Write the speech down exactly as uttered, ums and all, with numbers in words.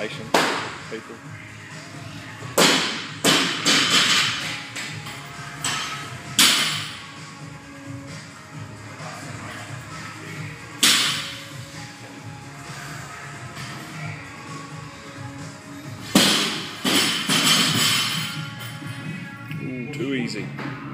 patient people. Ooh, too easy.